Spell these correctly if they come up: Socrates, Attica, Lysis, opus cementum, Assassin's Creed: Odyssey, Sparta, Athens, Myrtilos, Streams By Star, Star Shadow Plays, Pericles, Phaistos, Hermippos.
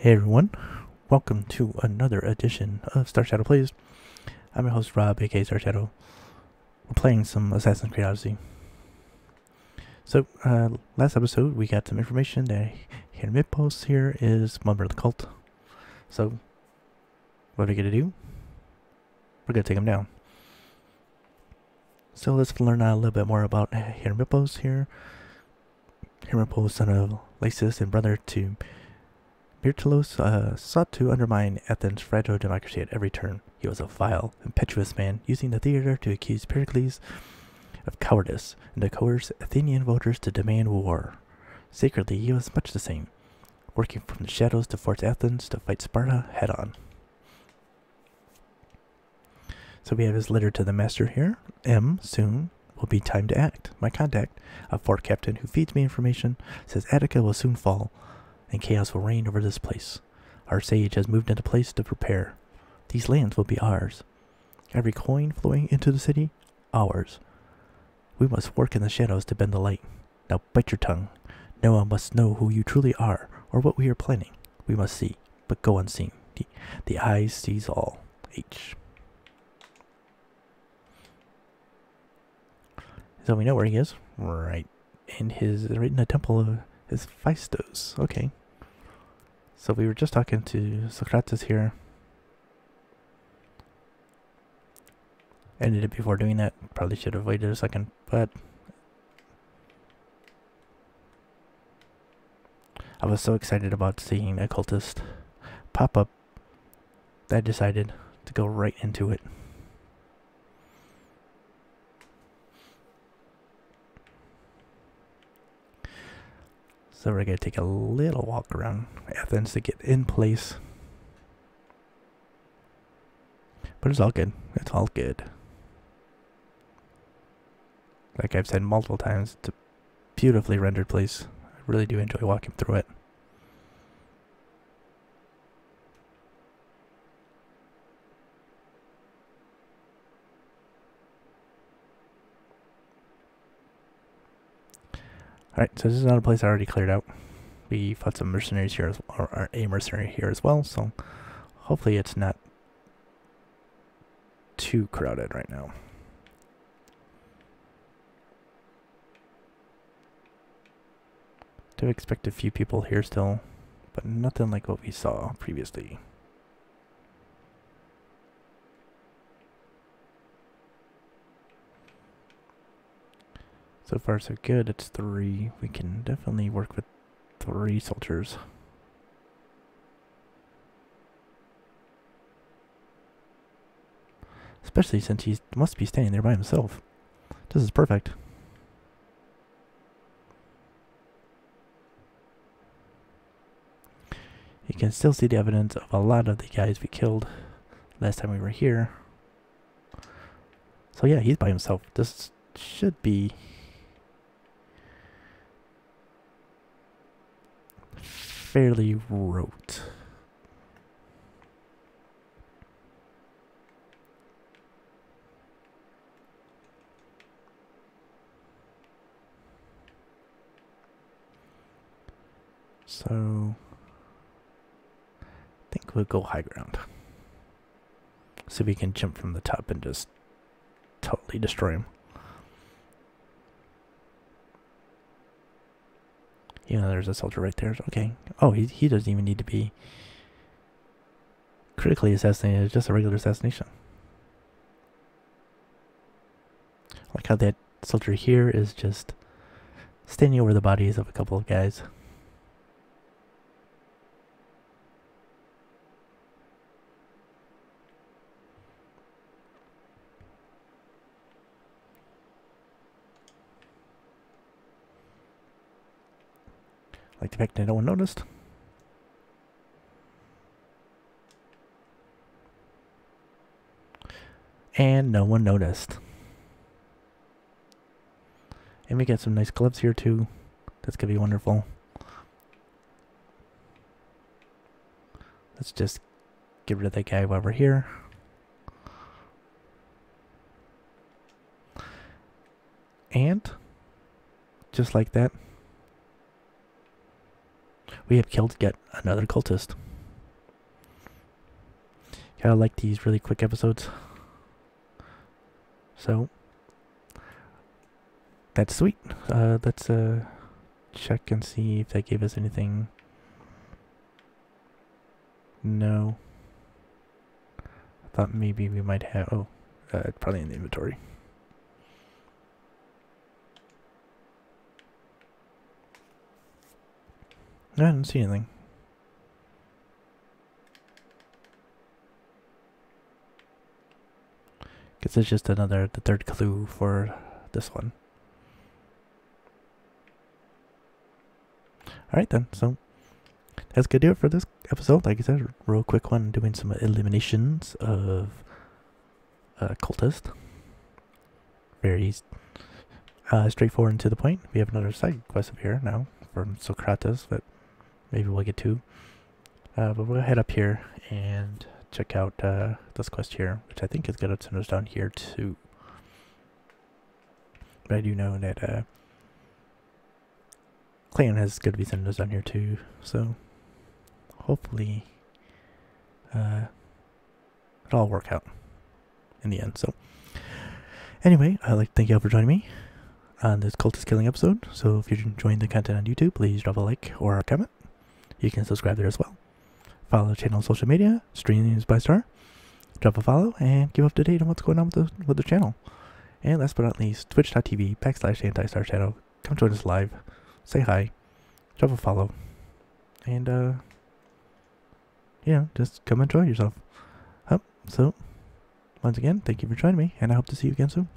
Hey everyone, welcome to another edition of Star Shadow Plays. I'm your host Rob, aka Star Shadow. We're playing some Assassin's Creed Odyssey. So, last episode we got some information that Hermippos here is member of the cult. So, what are we gonna do? We're gonna take him down. So let's learn out a little bit more about Hermippos here. Hermippos, son of Lysis and brother to Myrtilos, sought to undermine Athens' fragile democracy at every turn. He was a vile, impetuous man, using the theater to accuse Pericles of cowardice and to coerce Athenian voters to demand war. Secretly, he was much the same, working from the shadows to force Athens to fight Sparta head-on. So we have his letter to the master here. M. Soon will be time to act. My contact, a fort captain who feeds me information, says Attica will soon fall, and chaos will reign over this place. Our sage has moved into place to prepare. These lands will be ours. Every coin flowing into the city, ours. We must work in the shadows to bend the light. Now bite your tongue. No one must know who you truly are, or what we are planning. We must see, but go unseen. The eye sees all. H. So we know where he is. Right. And right in the temple of his Phaistos. Okay. So we were just talking to Socrates here. Ended it before doing that. Probably should have waited a second, but I was so excited about seeing a cultist pop up that I decided to go right into it. So we're going to take a little walk around Athens to get in place. But it's all good. It's all good. Like I've said multiple times, it's a beautifully rendered place. I really do enjoy walking through it. Alright, so this is another place I already cleared out. We fought some mercenaries here, or a mercenary here as well, so hopefully it's not too crowded right now. Do expect a few people here still, but nothing like what we saw previously. So far so good, it's 3. We can definitely work with 3 soldiers. Especially since he must be standing there by himself. This is perfect. You can still see the evidence of a lot of the guys we killed last time we were here. So yeah, he's by himself. This should be fairly rote. So I think we'll go high ground. So we can jump from the top and just totally destroy him. You know, there's a soldier right there. Okay. Oh, he doesn't even need to be critically assassinated. It's just a regular assassination. I like how that soldier here is just standing over the bodies of a couple of guys. Like the fact that no one noticed. And no one noticed. And we got some nice gloves here too. That's gonna be wonderful. Let's just get rid of that guy while we're here. And just like that, we have killed yet another cultist. Yeah, I like these really quick episodes. So that's sweet. Let's check and see if that gave us anything. No. I thought maybe we might have... Oh, it's probably in the inventory. No, I didn't see anything. Guess it's just another, the third clue for this one. Alright then, so that's gonna do it for this episode. Like I said, real quick one, doing some eliminations of cultist. Very straightforward and to the point. We have another side quest up here now from Socrates, but maybe we'll get to. But we'll head up here and check out this quest here, which I think is gonna send us down here too. But I do know that Clan has gonna be sending us down here too, so hopefully it'll all work out in the end. So anyway, I'd like to thank you all for joining me on this cultist killing episode. So if you're enjoying the content on YouTube, please drop a like or a comment. You can subscribe there as well. Follow the channel on social media, Streams by Star. Drop a follow and keep up to date on what's going on with the channel. And last but not least, twitch.tv/anti-Star Shadow. Come join us live. Say hi. Drop a follow. And yeah, just come enjoy yourself. So once again, thank you for joining me, and I hope to see you again soon.